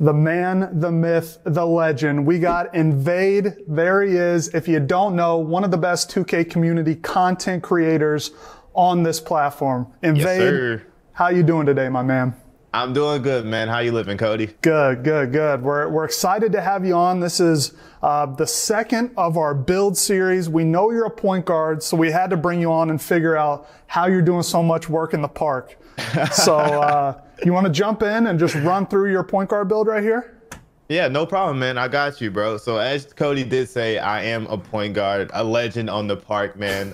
The man, the myth, the legend. We got NVAD3. There he is. If you don't know, one of the best 2K community content creators on this platform. NVAD3, yes, sir. How you doing today, my man? I'm doing good, man. How you living, Cody? Good, good, good. We're excited to have you on. This is the second of our build series. We know you're a point guard, so we had to bring you on and figure out how you're doing so much work in the park. So you want to jump in and just run through your point guard build right here? Yeah, no problem, man. I got you, bro. So as Cody did say, I am a point guard, a legend on the park, man.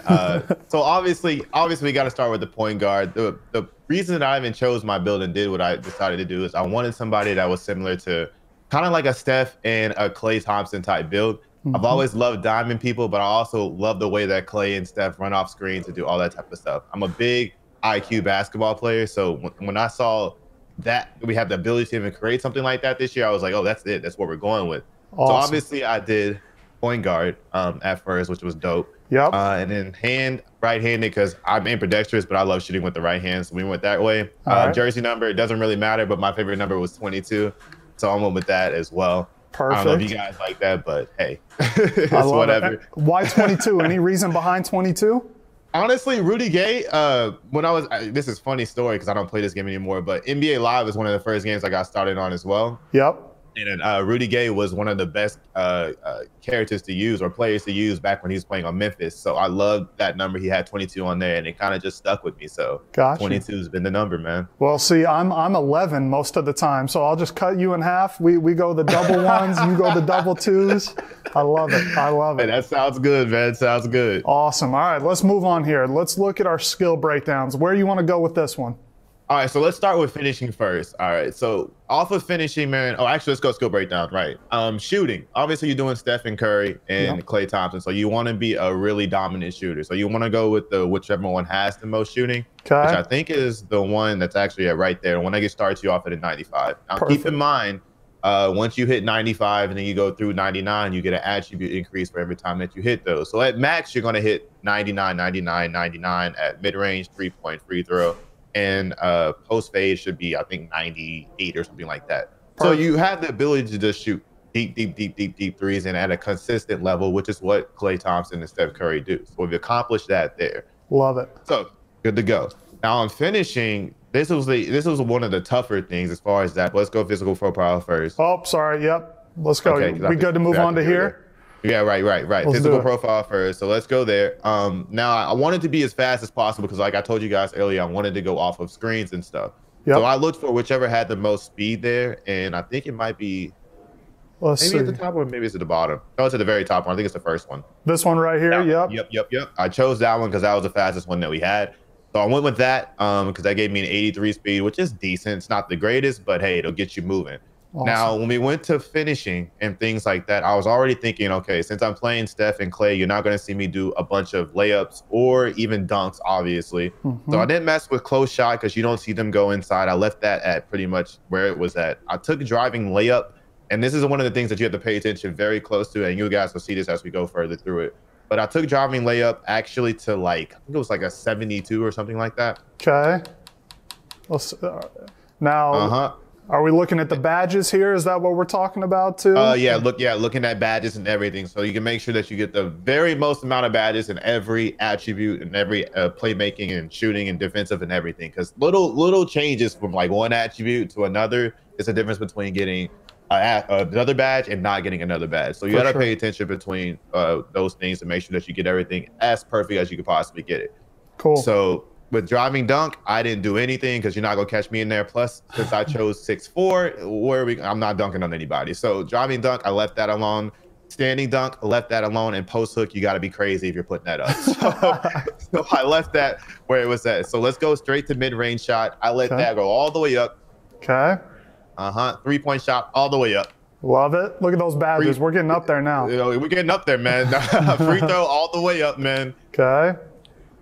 So obviously we got to start with the point guard. The reason that I even chose my build and did what I decided to do is I wanted somebody that was similar to kind of like a Steph and a Klay Thompson type build. Mm-hmm. I've always loved diamond people, but I also love the way that Klay and Steph run off screens and do all that type of stuff. I'm a big IQ basketball player, so when I saw that we have the ability to even create something like that this year, I was like, oh, that's it. That's what we're going with. Awesome. So obviously I did point guard at first, which was dope. Yep. And then right-handed because I'm ambidextrous, but I love shooting with the right hand, so we went that way. Right. Jersey number, it doesn't really matter, but my favorite number was 22, so I went with that as well. Perfect. I don't know if you guys like that, but hey, it's whatever. It. Why 22? Any reason behind 22? Honestly, Rudy Gay, when I was, this is a funny story because I don't play this game anymore, but NBA Live is one of the first games I got started on as well. Yep. And Rudy Gay was one of the best characters to use or players to use back when he was playing on Memphis. So I loved that number. He had 22 on there, and it kind of just stuck with me. So gotcha. 22 has been the number, man. Well, see, I'm 11 most of the time, so I'll just cut you in half. We go the double ones, you go the double twos. I love it. I love it. Hey, that sounds good, man. Sounds good. Awesome. All right, let's move on here. Let's look at our skill breakdowns. Where do you want to go with this one? All right, so let's start with finishing first. All right, so off of finishing, man. Oh, actually, let's go skill breakdown. Right. Shooting. Obviously, you're doing Steph and Curry and Klay Thompson, so you want to be a really dominant shooter. So you want to go with the whichever one has the most shooting, which I think is the one that's actually right there. When I get started, you off at a 95. Now, keep in mind, once you hit 95 and then you go through 99, you get an attribute increase for every time that you hit those. So at max, you're going to hit 99, 99, 99 at mid-range, 3-point free throw. And post fade should be, I think, 98 or something like that. Perfect. So you have the ability to just shoot deep threes and at a consistent level, which is what Klay Thompson and Steph Curry do. So we've accomplished that there. Love it. So good to go. Now on finishing, this was one of the tougher things as far as that. Let's go physical profile first. Oh, sorry. Yep. Let's go. Okay, we good to move on to here? Yeah, right. Let's physical profile first. So let's go there. Now, I wanted to be as fast as possible because, like I told you guys earlier, I wanted to go off of screens and stuff. Yep. So I looked for whichever had the most speed there, and I think it might be maybe at the top or maybe it's at the bottom. No, it's at the very top one. I think it's the first one. This one right here? Yep. Yep. I chose that one because that was the fastest one that we had. So I went with that because that gave me an 83 speed, which is decent. It's not the greatest, but, hey, it'll get you moving. Awesome. Now, when we went to finishing and things like that, I was already thinking, okay, since I'm playing Steph and Klay, you're not going to see me do a bunch of layups or even dunks, obviously. Mm-hmm. So I didn't mess with close shot because you don't see them go inside. I left that at pretty much where it was at. I took driving layup, and this is one of the things that you have to pay attention very close to, and you guys will see this as we go further through it. But I took driving layup actually to like, I think it was like a 72 or something like that. Okay. Now... Uh-huh. Are we looking at the badges here? Is that what we're talking about too? Looking at badges and everything. So you can make sure that you get the very most amount of badges in every attribute and every playmaking and shooting and defensive and everything. Because little changes from like one attribute to another is the difference between getting another badge and not getting another badge. So you gotta pay attention between those things to make sure that you get everything as perfect as you could possibly get it. Cool. So. With driving dunk, I didn't do anything because you're not gonna catch me in there. Plus, since I chose 6'4", I'm not dunking on anybody. So driving dunk, I left that alone. Standing dunk, I left that alone. And post hook, you gotta be crazy if you're putting that up. So I left that where it was at. So let's go straight to mid range shot. I let that go all the way up. Okay. 3-point shot all the way up. Love it. Look at those badges. We're getting up there now. You know, we're getting up there, man. Free throw all the way up, man. Okay.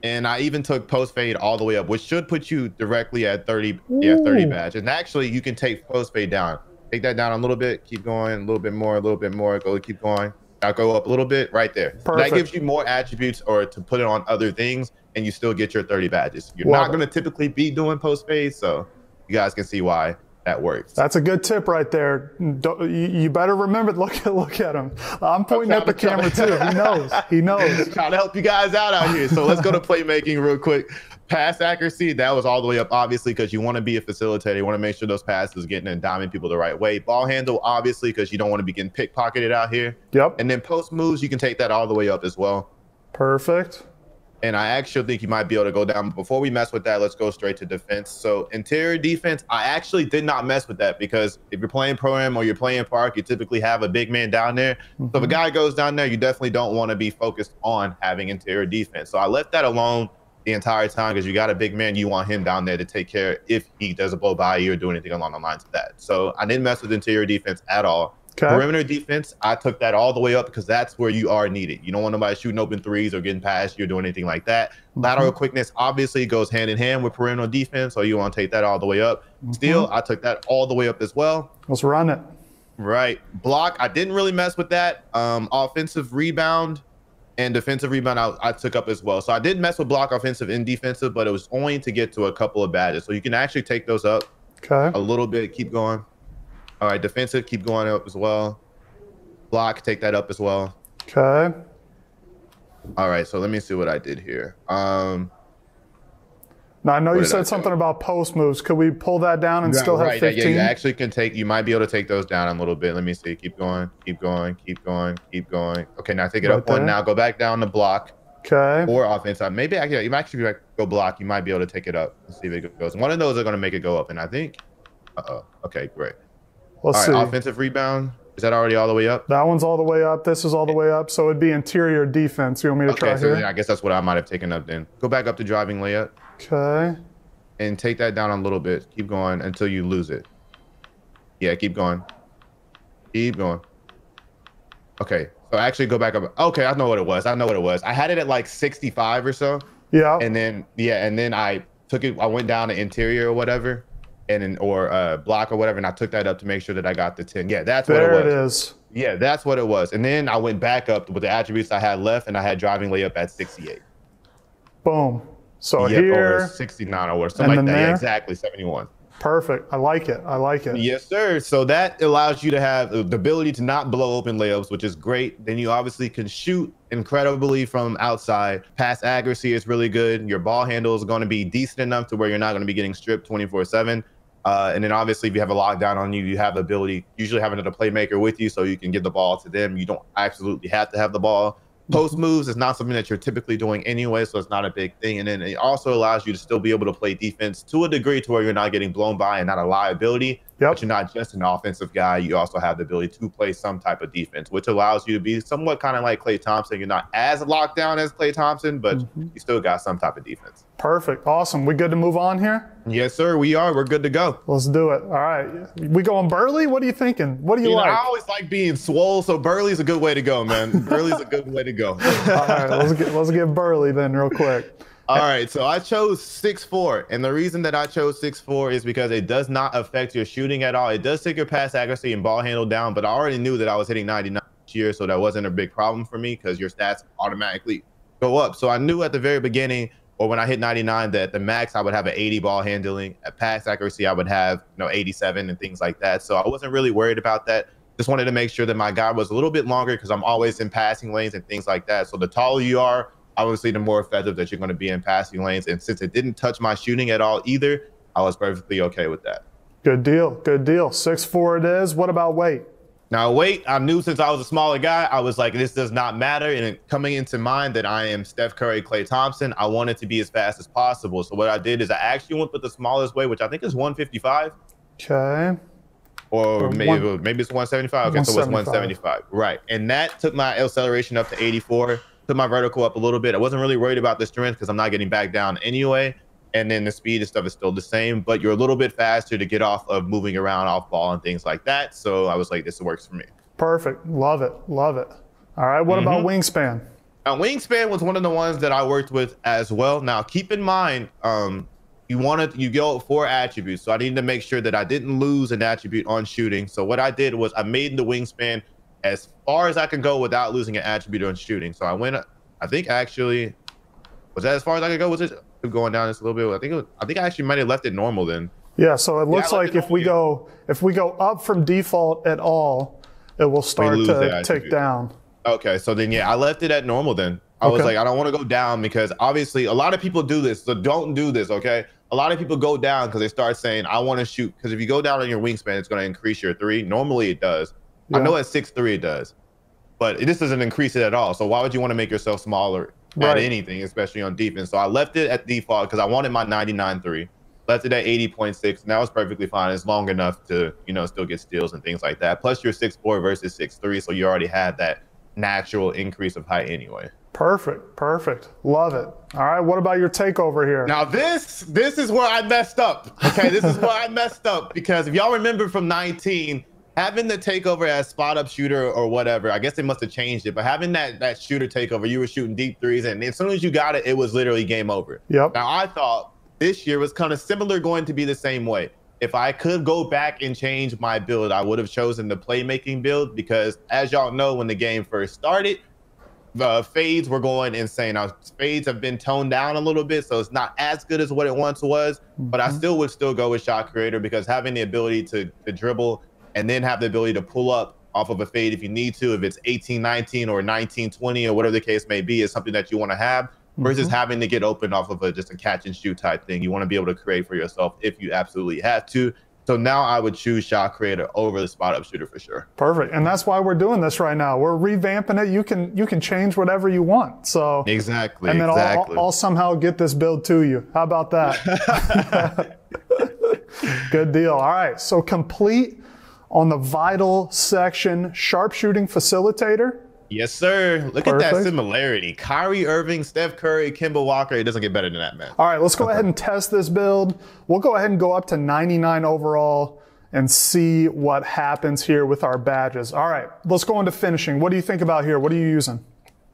And I even took post fade all the way up, which should put you directly at 30. Ooh. Yeah, 30 badge. And actually, you can take post fade down. Take that down a little bit. Keep going a little bit more, a little bit more. Keep going. Now go up a little bit right there. Perfect. That gives you more attributes or to put it on other things, and you still get your 30 badges. You're not going to typically be doing post fade, so you guys can see why that works. That's a good tip right there. You better remember. Look at him. I'm pointing at the camera too. He knows. He knows. Trying to help you guys out here. So let's go to playmaking real quick. Pass accuracy, that was all the way up, obviously, because you want to be a facilitator. You want to make sure those passes getting and diming people the right way. Ball handle, obviously, because you don't want to be getting pickpocketed out here. Yep. And then post moves, you can take that all the way up as well. Perfect. And I actually think you might be able to go down. Before we mess with that, let's go straight to defense. So interior defense, I actually did not mess with that because if you're playing Pro-Am or you're playing Park, you typically have a big man down there. Mm-hmm. So if a guy goes down there, you definitely don't want to be focused on having interior defense. So I left that alone the entire time because you got a big man, you want him down there to take care if he doesn't blow by you or do anything along the lines of that. So I didn't mess with interior defense at all. Okay. Perimeter defense, I took that all the way up because that's where you are needed. You don't want nobody shooting open threes or getting past you or doing anything like that. Mm-hmm. Lateral quickness obviously goes hand in hand with perimeter defense, so you want to take that all the way up. Mm-hmm. Steal, I took that all the way up as well. Let's run it. Right. Block, I didn't really mess with that. Offensive rebound and defensive rebound I took up as well. So I did mess with block, offensive and defensive, but it was only to get to a couple of badges. So you can actually take those up a little bit. Keep going. All right, defensive, keep going up as well. Block, take that up as well. Okay. All right, so let me see what I did here. Now, I know you said something about post moves. Could we pull that down and still have 15? Yeah, you actually can take, you might be able to take those down a little bit. Let me see. Keep going, keep going, keep going, keep going. Okay, now take it up one. Now go back down to block. Okay. Or offense. Maybe you might actually go block. You might be able to take it up and see if it goes. One of those are going to make it go up, and I think, okay, great. Let's see. Offensive rebound. Is that already all the way up? That one's all the way up. This is all the way up. So it'd be interior defense. You want me to try here? Then I guess that's what I might have taken up then. Go back up to driving layup. Okay. And take that down a little bit. Keep going until you lose it. Yeah, keep going. Keep going. Okay. So actually go back up. Okay, I know what it was. I know what it was. I had it at like 65 or so. Yeah. And then, I took it. I went down to interior or whatever. or block or whatever, and I took that up to make sure that I got the 10. Yeah, that's what it was. There it is. Yeah, that's what it was. And then I went back up with the attributes I had left, and I had driving layup at 68. Boom. So here. Or 69 or something like that. Yeah, exactly, 71. Perfect. I like it. I like it. Yes, sir. So that allows you to have the ability to not blow open layups, which is great. Then you obviously can shoot incredibly from outside. Pass accuracy is really good. Your ball handle is going to be decent enough to where you're not going to be getting stripped 24/7. And then obviously if you have a lockdown on you, you have the ability, usually have another playmaker with you so you can give the ball to them. You don't absolutely have to have the ball. Post moves is not something that you're typically doing anyway, so it's not a big thing. And then it also allows you to still be able to play defense to a degree to where you're not getting blown by and not a liability. Yep. But you're not just an offensive guy. You also have the ability to play some type of defense, which allows you to be somewhat kind of like Klay Thompson. You're not as locked down as Klay Thompson, but you still got some type of defense. Perfect. Awesome. We good to move on here? Yes, sir. We are. We're good to go. Let's do it. All right. We going Burley? What are you thinking? What do you like? I always like being swole, so Burley's a good way to go, man. Burley's a good way to go. All right. Let's get Burley then real quick. All right. So I chose 6'4", and the reason that I chose 6'4" is because it does not affect your shooting at all. It does take your pass accuracy and ball handle down, but I already knew that I was hitting 99 this year, so that wasn't a big problem for me because your stats automatically go up. So I knew at the very beginning – or when I hit 99, that the max, I would have an 80 ball handling. At pass accuracy, I would have 87 and things like that. So I wasn't really worried about that. Just wanted to make sure that my guy was a little bit longer because I'm always in passing lanes and things like that. So the taller you are, obviously the more effective that you're going to be in passing lanes. And since it didn't touch my shooting at all either, I was perfectly okay with that. Good deal. Good deal. 6'4" it is. What about weight? Now, weight, I knew since I was a smaller guy, I was like, this does not matter. And it, coming into mind that I am Steph Curry, Klay Thompson, I wanted to be as fast as possible. So what I did is I actually went with the smallest weight, which I think is 155. Okay. Or maybe it's 175. Okay, 175. So it's 175. Right. And that took my acceleration up to 84, took my vertical up a little bit. I wasn't really worried about the strength because I'm not getting back down anyway. And then the speed and stuff is still the same, but you're a little bit faster to get off of moving around off ball and things like that. So I was like, this works for me. Perfect. Love it. Love it. All right. What about wingspan? Now, wingspan was one of the ones that I worked with as well. Now, keep in mind, you go 4 attributes. So I needed to make sure that I didn't lose an attribute on shooting. So what I did was I made the wingspan as far as I can go without losing an attribute on shooting. So I went, I think actually, was that as far as I could go? Was it? Going down this a little bit. I think I actually might have left it normal then. Yeah, so it looks like if we go up from default at all, it will start to tick down. Okay, so then yeah, I left it at normal then. I was like, I don't want to go down because obviously a lot of people do this, so don't do this, okay? A lot of people go down because they start saying, I want to shoot. Because if you go down on your wingspan, it's going to increase your three. Normally it does. Yeah. I know at 6'3" it does, but this doesn't increase it at all. So why would you want to make yourself smaller at anything, especially on defense? So I left it at default because I wanted my 99.3. Left it at 80.6, and that was perfectly fine. It's long enough to, you know, still get steals and things like that. Plus, you're 6'4" versus 6'3", so you already had that natural increase of height anyway. Perfect, perfect. Love it. All right, what about your takeover here? Now, this is where I messed up, okay? This is where I messed up because if y'all remember from 19, having the takeover as spot-up shooter or whatever, I guess they must have changed it, but having that shooter takeover, you were shooting deep threes, and as soon as you got it, it was literally game over. Yep. Now, I thought this year was kind of similar, going to be the same way. If I could go back and change my build, I would have chosen the playmaking build because, as y'all know, when the game first started, the fades were going insane. Now, fades have been toned down a little bit, so it's not as good as what it once was, but I would still go with shot creator because having the ability to dribble and then have the ability to pull up off of a fade if you need to, if it's 18-19 or 19-20 or whatever the case may be, is something that you want to have. Versus having to get open off of just a catch and shoot type thing. You want to be able to create for yourself if you absolutely have to. So now I would choose shot creator over the spot up shooter for sure. Perfect. And that's why we're doing this right now. We're revamping it. You can change whatever you want. So exactly. And then I'll somehow get this build to you. How about that? Good deal. All right. So complete on the vital section, sharpshooting facilitator. Yes, sir. Look at that similarity. Kyrie Irving, Steph Curry, Kemba Walker. It doesn't get better than that, man. All right, let's go ahead and test this build. We'll go ahead and go up to 99 overall and see what happens here with our badges. All right, let's go into finishing. What do you think about here? What are you using?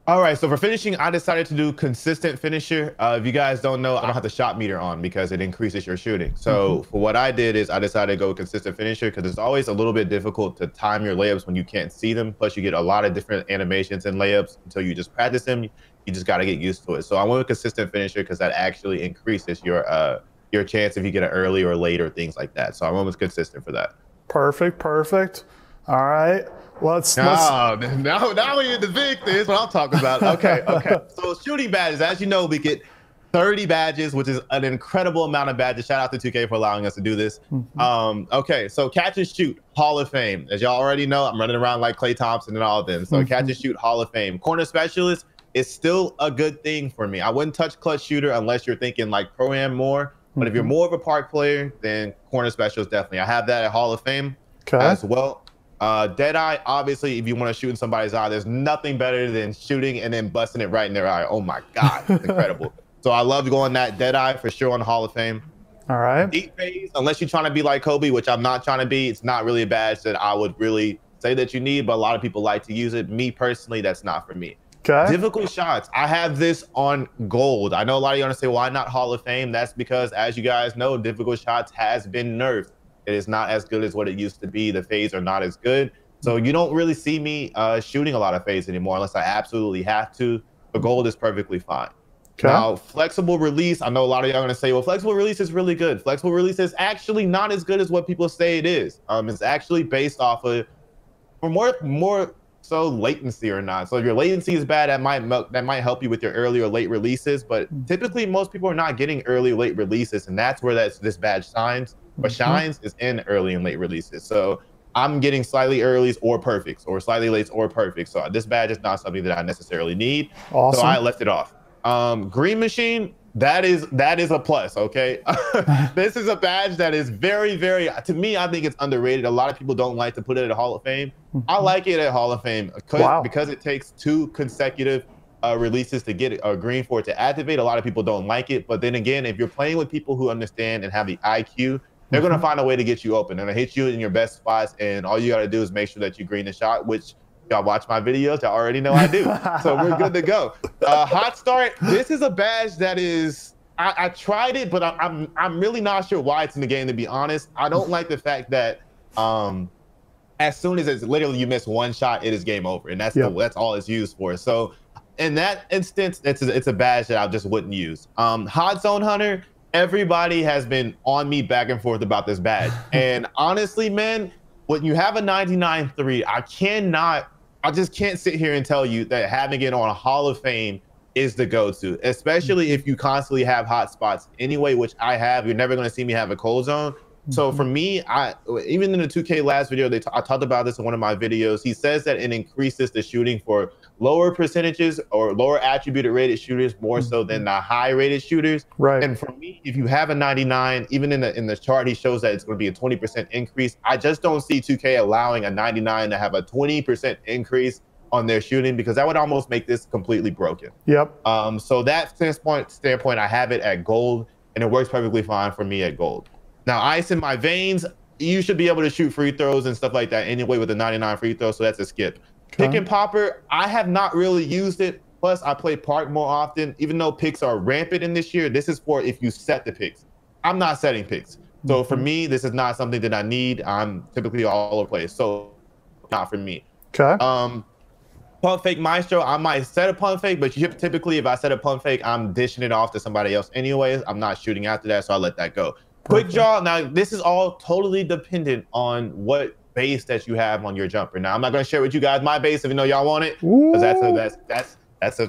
All right, so for finishing, I decided to do consistent finisher. If you guys don't know, I don't have the shot meter on because it increases your shooting. So for what I did is I decided to go consistent finisher because it's always a little bit difficult to time your layups when you can't see them. Plus, you get a lot of different animations and layups until you just practice them. You just got to get used to it. So I went with consistent finisher because that actually increases your chance if you get it early or late or things like that. So I went with consistent for that. Perfect, perfect. All right. Now we're in the big thing. That's what I'm talking about. Okay, okay. So shooting badges, as you know, we get 30 badges, which is an incredible amount of badges. Shout out to 2K for allowing us to do this. Okay, so catch and shoot, Hall of Fame. As y'all already know, I'm running around like Klay Thompson and all of them. So catch and shoot, Hall of Fame. Corner specialist is still a good thing for me. I wouldn't touch clutch shooter unless you're thinking like pro-am more. But if you're more of a park player, then corner specialist definitely. I have that at Hall of Fame as well. Deadeye, obviously, if you want to shoot in somebody's eye, there's nothing better than shooting and then busting it right in their eye. Oh, my God. It's incredible. So I love going that Deadeye for sure on Hall of Fame. All right. Deep phase, unless you're trying to be like Kobe, which I'm not trying to be, it's not really a badge that I would really say that you need, but a lot of people like to use it. Me, personally, that's not for me. Okay. Difficult shots. I have this on gold. I know a lot of you want to say, why not Hall of Fame? That's because, as you guys know, difficult shots has been nerfed. It is not as good as what it used to be. The fades are not as good. So you don't really see me shooting a lot of fades anymore unless I absolutely have to. But gold is perfectly fine. Okay. Now, flexible release. I know a lot of y'all are going to say, well, flexible release is really good. Flexible release is actually not as good as what people say it is. It's actually based off of more so latency or not. So if your latency is bad, that might help you with your early or late releases. But typically, most people are not getting early or late releases. And that's where this badge shines. But shines is in early and late releases. So I'm getting slightly earlys or perfects or slightly lates or perfects. So this badge is not something that I necessarily need. Awesome. So I left it off. Green machine, that is a plus, okay? This is a badge that is very, very, to me, I think it's underrated. A lot of people don't like to put it at Hall of Fame. I like it at Hall of Fame because it takes two consecutive releases to get a green for it to activate. A lot of people don't like it. But then again, if you're playing with people who understand and have the IQ, they're going to find a way to get you open. They're going to hit you in your best spots, and all you got to do is make sure that you green the shot, which y'all watch my videos. Y'all already know I do. So we're good to go. Hot start. This is a badge that is – I tried it, but I'm really not sure why it's in the game, to be honest. I don't like the fact that as soon as it's literally you miss one shot, it is game over, and that's all it's used for. So in that instance, it's a badge that I just wouldn't use. Hot zone hunter – everybody has been on me back and forth about this badge. And honestly, man, when you have a 99-3, I just can't sit here and tell you that having it on a Hall of Fame is the go-to, especially if you constantly have hot spots anyway, which I have. You're never going to see me have a cold zone. So for me, even in the 2K Labs video, I talked about this in one of my videos. He says that it increases the shooting for lower percentages or lower attributed rated shooters more so than the high rated shooters. Right. And for me, if you have a 99, even in the chart, he shows that it's going to be a 20% increase. I just don't see 2K allowing a 99 to have a 20% increase on their shooting, because that would almost make this completely broken. Yep. So that standpoint, I have it at gold, and it works perfectly fine for me at gold. Now, ice in my veins, you should be able to shoot free throws and stuff like that anyway with a 99 free throw, so that's a skip. Okay. Pick and popper, I have not really used it. Plus, I play park more often. Even though picks are rampant in this year, this is for if you set the picks. I'm not setting picks. So for me, this is not something that I need. I'm typically all over the place, so not for me. Okay. Pump fake maestro, I might set a pump fake, but typically if I set a pump fake, I'm dishing it off to somebody else anyways. I'm not shooting after that, so I let that go. Quick draw. Now, this is all totally dependent on what base that you have on your jumper. Now, I'm not going to share with you guys my base, even though y'all want it, because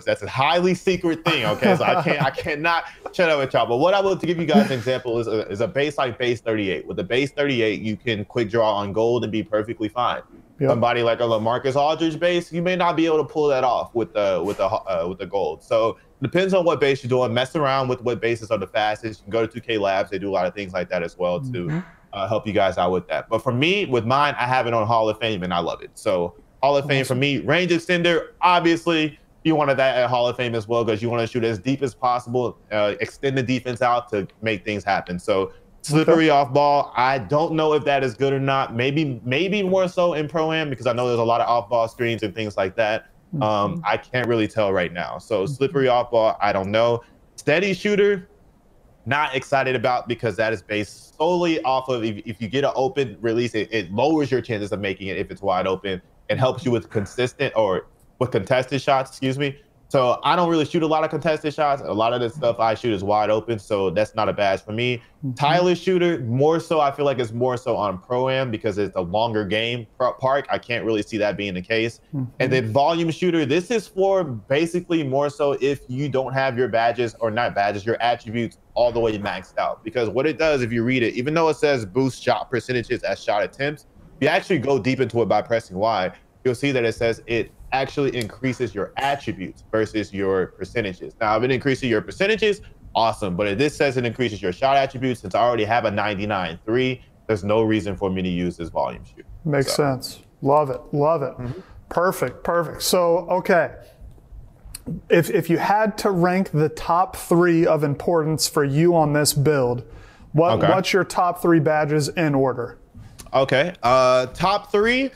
that's a highly secret thing. Okay, so I cannot share that with y'all. But what I will to give you guys an example is a base like base 38. With a base 38, you can quick draw on gold and be perfectly fine. Yep. Somebody like a LaMarcus Aldridge base, you may not be able to pull that off with the gold. So depends on what base you're doing. Mess around with what bases are the fastest. You can go to 2K Labs. They do a lot of things like that as well to help you guys out with that. But for me, with mine, I have it on Hall of Fame, and I love it. So Hall of Fame for me, range extender, obviously, you wanted that at Hall of Fame as well, because you want to shoot as deep as possible, extend the defense out to make things happen. So slippery off ball, I don't know if that is good or not. Maybe more so in Pro-Am, because I know there's a lot of off ball screens and things like that. I can't really tell right now. So slippery off ball, I don't know. Steady shooter, not excited about, because that is based solely off of if you get an open release, it lowers your chances of making it if it's wide open, and helps you with contested shots, excuse me. So I don't really shoot a lot of contested shots. A lot of the stuff I shoot is wide open, so that's not a badge for me. Tyler's shooter, more so, I feel like it's more so on Pro-Am, because it's a longer game park. I can't really see that being the case. And then volume shooter, this is for basically more so if you don't have your badges, or not badges, your attributes all the way maxed out. Because what it does, if you read it, even though it says boost shot percentages as shot attempts, you actually go deep into it by pressing Y. You'll see that it says it actually increases your attributes versus your percentages. Now, if it increases your percentages, awesome. But if this says it increases your shot attributes, since I already have a 99.3, there's no reason for me to use this volume shoot. Makes sense. Love it. Love it. Perfect. Perfect. So, okay. If you had to rank the top three of importance for you on this build, what's your top three badges in order? Okay. Top three.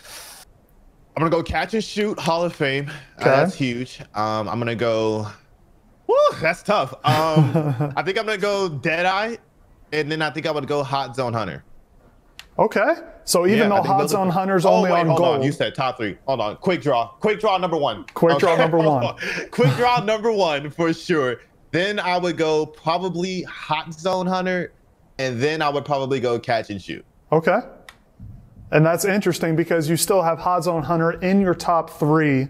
I'm gonna go catch and shoot Hall of Fame. That's huge. I'm gonna go. Woo, that's tough. I think I'm gonna go Deadeye, and then I think I'm gonna go Hot Zone Hunter. Okay. So even though Hot Zone Hunter's only on gold. You said top three. Hold on. Quick draw. Quick draw number one. Quick draw number one. Quick draw number one for sure. Then I would go probably Hot Zone Hunter, and then I would probably go catch and shoot. Okay. And that's interesting, because you still have Hot Zone Hunter in your top three,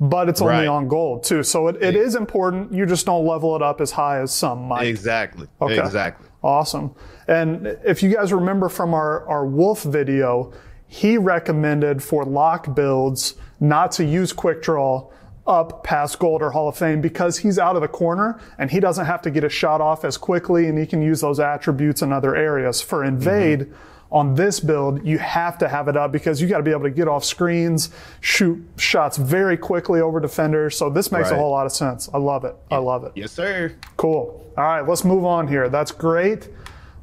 but it's only on gold too. So it is important. You just don't level it up as high as some might. Exactly. Okay. Exactly. Awesome. And if you guys remember from our Wolf video, he recommended for lock builds not to use quick draw up past gold or Hall of Fame, because he's out of the corner and he doesn't have to get a shot off as quickly, and he can use those attributes in other areas. For Invade, on this build, you have to have it up, because you got to be able to get off screens, shoot shots very quickly over defenders. So this makes a whole lot of sense. I love it. I love it. Yes, sir. Cool. All right, let's move on here. That's great.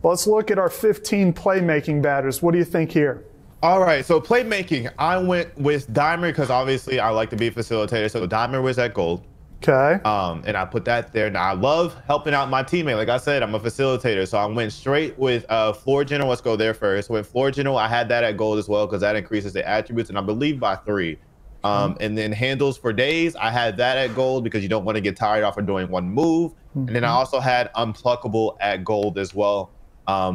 Let's look at our 15 playmaking badges. What do you think here? All right, so playmaking, I went with Dimer, because obviously I like to be a facilitator. So Dimer was at gold. Okay. And I put that there. Now, I love helping out my teammate. Like I said, I'm a facilitator. So I went straight with Floor General. Let's go there first. With Floor General, I had that at gold as well, because that increases the attributes, and I believe by 3. And then handles for days, I had that at gold because you don't want to get tired off of doing one move. And then I also had unpluckable at gold as well,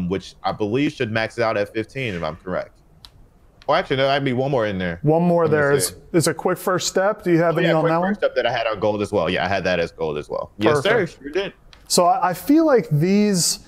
which I believe should max it out at 15 if I'm correct. Well, actually, no, I'd be one more in there. One more there is a quick first step. Do you have any on that one? First step that I had on gold as well. Yeah, I had that as gold as well. Perfect. Yes, sir. You did. So I feel like these,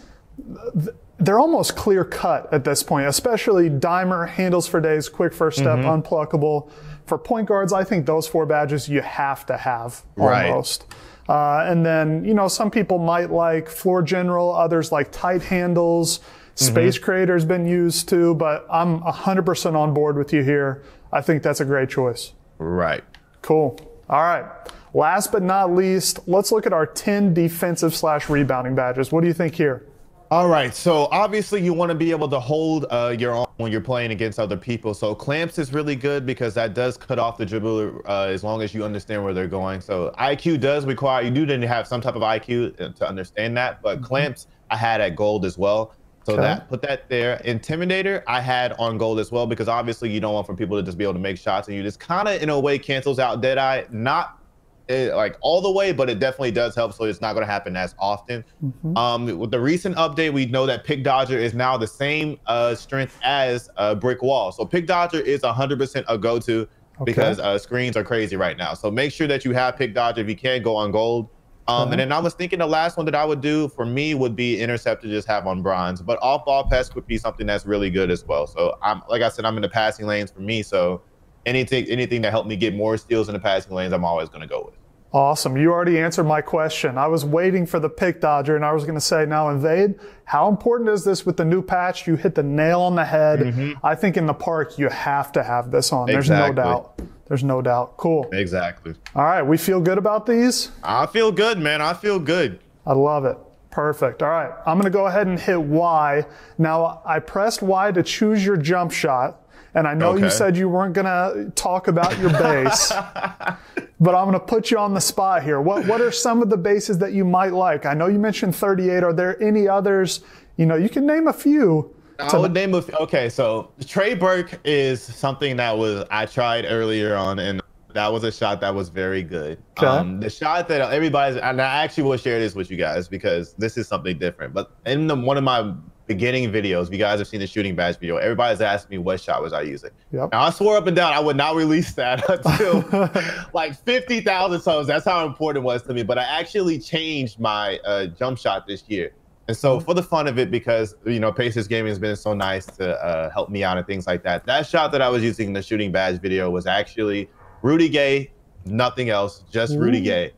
they're almost clear cut at this point, especially Dimer, handles for days, quick first step, unpluckable. For point guards, I think those four badges you have to have almost. And then, you know, some people might like floor general, others like tight handles. Space creator's been used to, but I'm 100% on board with you here. I think that's a great choice. Right. Cool. All right. Last but not least, let's look at our 10 defensive / rebounding badges. What do you think here? All right, so obviously you want to be able to hold your own when you're playing against other people. So clamps is really good because that does cut off the dribbler as long as you understand where they're going. So IQ does require, you do need to have some type of IQ to understand that, but clamps I had at gold as well. So that put that there. Intimidator I had on gold as well because obviously you don't want for people to just be able to make shots and you just kind of in a way cancels out Deadeye. Not like all the way, but it definitely does help, so it's not going to happen as often. With the recent update, we know that Pick Dodger is now the same strength as Brick Wall. So Pick Dodger is 100% a go-to because screens are crazy right now. So make sure that you have Pick Dodger if you can go on gold. And then I was thinking the last one that I would do for me would be Interceptor, just have on bronze. But off-ball pass would be something that's really good as well. So I'm, like I said, I'm in the passing lanes for me, so anything that helped me get more steals in the passing lanes, I'm always going to go with. Awesome. You already answered my question. I was waiting for the Pick Dodger, and I was going to say, now, Invade, how important is this with the new patch? You hit the nail on the head. I think in the park, you have to have this on. Exactly. There's no doubt. There's no doubt. Cool. Exactly. All right. We feel good about these? I feel good, man. I feel good. I love it. Perfect. All right. I'm going to go ahead and hit Y. Now, I pressed Y to choose your jump shot. And I know you said you weren't gonna talk about your base, but I'm gonna put you on the spot here. What are some of the bases that you might like? I know you mentioned 38. Are there any others? You know, you can name a few. I would name a few. Okay, so Trey Burke is something that I tried earlier on, and that was a shot that was very good. The shot that everybody's, and I actually will share this with you guys because this is something different. But in one of my beginning videos, if you guys have seen the shooting badge video, everybody's asked me what shot was I using. Now, I swore up and down I would not release that until like 50,000 subs. That's how important it was to me. But I actually changed my jump shot this year. And so for the fun of it, because, you know, Pacers Gaming has been so nice to help me out and things like that, that shot that I was using in the shooting badge video was actually Rudy Gay, nothing else, just Rudy Gay.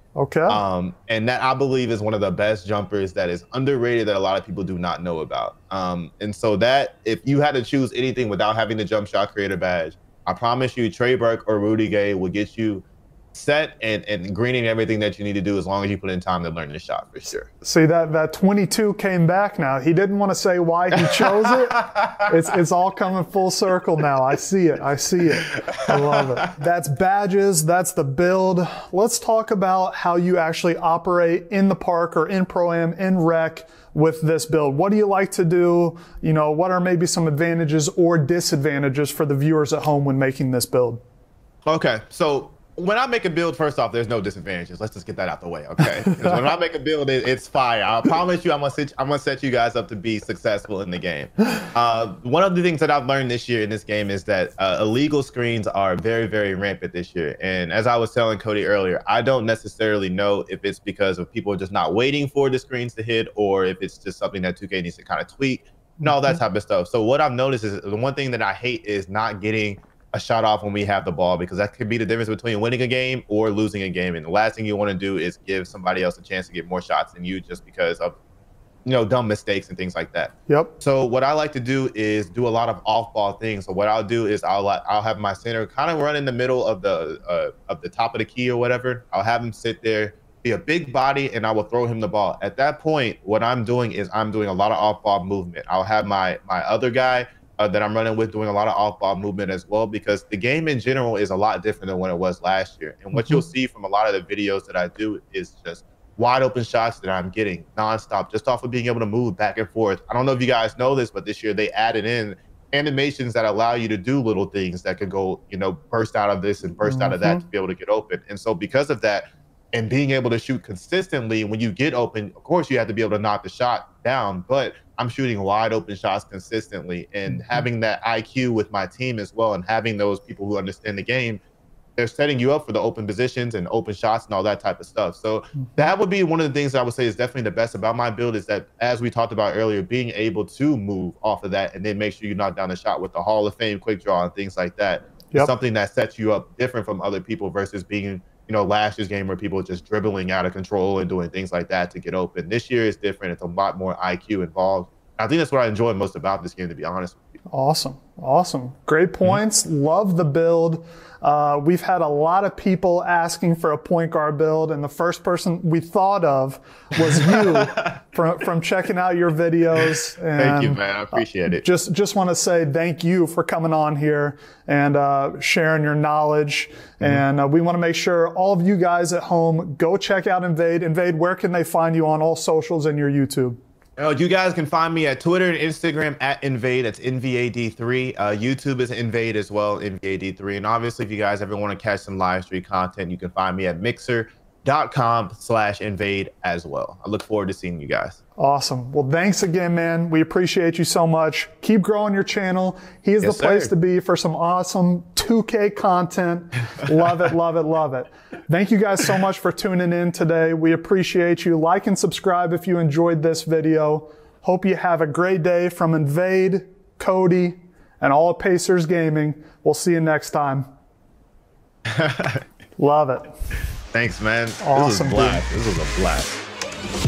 And that I believe is one of the best jumpers that is underrated that a lot of people do not know about. And so that if you had to choose anything without having the jump shot creator badge, I promise you Trey Burke or Rudy Gay will get you set and greening everything that you need to do as long as you put in time to learn the shot for sure. See, that 22 came back now. He didn't want to say why he chose it. It's all coming full circle now. I see it. I see it. I love it. That's badges. That's the build. Let's talk about how you actually operate in the park or in Pro-Am, in rec with this build. What do you like to do? You know, what are maybe some advantages or disadvantages for the viewers at home when making this build? Okay, so when I make a build, first off, there's no disadvantages. Let's just get that out the way, okay? When I make a build, it's fire. I promise you, I'm gonna set you guys up to be successful in the game. One of the things that I've learned this year in this game is that illegal screens are very, very rampant this year. And as I was telling Cody earlier, I don't necessarily know if it's because of people just not waiting for the screens to hit or if it's just something that 2K needs to kind of tweak and all that type of stuff. So what I've noticed is the one thing that I hate is not getting a shot off when we have the ball, because that could be the difference between winning a game or losing a game. And the last thing you want to do is give somebody else a chance to get more shots than you just because of, you know, dumb mistakes and things like that. So what I like to do is do a lot of off-ball things. So what I'll do is I'll have my center kind of run in the middle of the top of the key or whatever. I'll have him sit there, be a big body, and I will throw him the ball. At that point, what I'm doing is I'm doing a lot of off-ball movement. I'll have my other guy that I'm running with doing a lot of off-ball movement as well, because the game in general is a lot different than what it was last year. And what you'll see from a lot of the videos that I do is just wide open shots that I'm getting nonstop, just off of being able to move back and forth. I don't know if you guys know this, but this year they added in animations that allow you to do little things that could go, you know, burst out of this and burst out of that to be able to get open. And so because of that, and being able to shoot consistently, when you get open, of course you have to be able to knock the shot down, but I'm shooting wide open shots consistently. And having that IQ with my team as well, and having those people who understand the game, they're setting you up for the open positions and open shots and all that type of stuff. So that would be one of the things I would say is definitely the best about my build, is that, as we talked about earlier, being able to move off of that and then make sure you knock down a shot with the Hall of Fame quick draw and things like that. Yep. Something that sets you up different from other people versus being, you know, last year's game where people are just dribbling out of control and doing things like that to get open. This year is different. It's a lot more IQ involved. I think that's what I enjoy most about this game, to be honest with you. Awesome. Awesome. Great points. Love the build. We've had a lot of people asking for a point guard build, and the first person we thought of was you from checking out your videos. And thank you, man. I appreciate it. Just want to say thank you for coming on here and sharing your knowledge. And we want to make sure all of you guys at home go check out NVAD. NVAD, where can they find you on all socials and your YouTube? You guys can find me at Twitter and Instagram at NVAD. That's NVAD3. YouTube is NVAD as well, NVAD3. And obviously, if you guys ever want to catch some live stream content, you can find me at mixer.com/NVAD as well. I look forward to seeing you guys. Awesome. Well, thanks again, man. We appreciate you so much. Keep growing your channel. He is the place to be for some awesome 2K content. Love it, love it, love it. Thank you guys so much for tuning in today. We appreciate you. Like and subscribe if you enjoyed this video. Hope you have a great day from NVAD, Cody, and all of Pacers Gaming. We'll see you next time. Love it. Thanks, man. Awesome. This was a blast.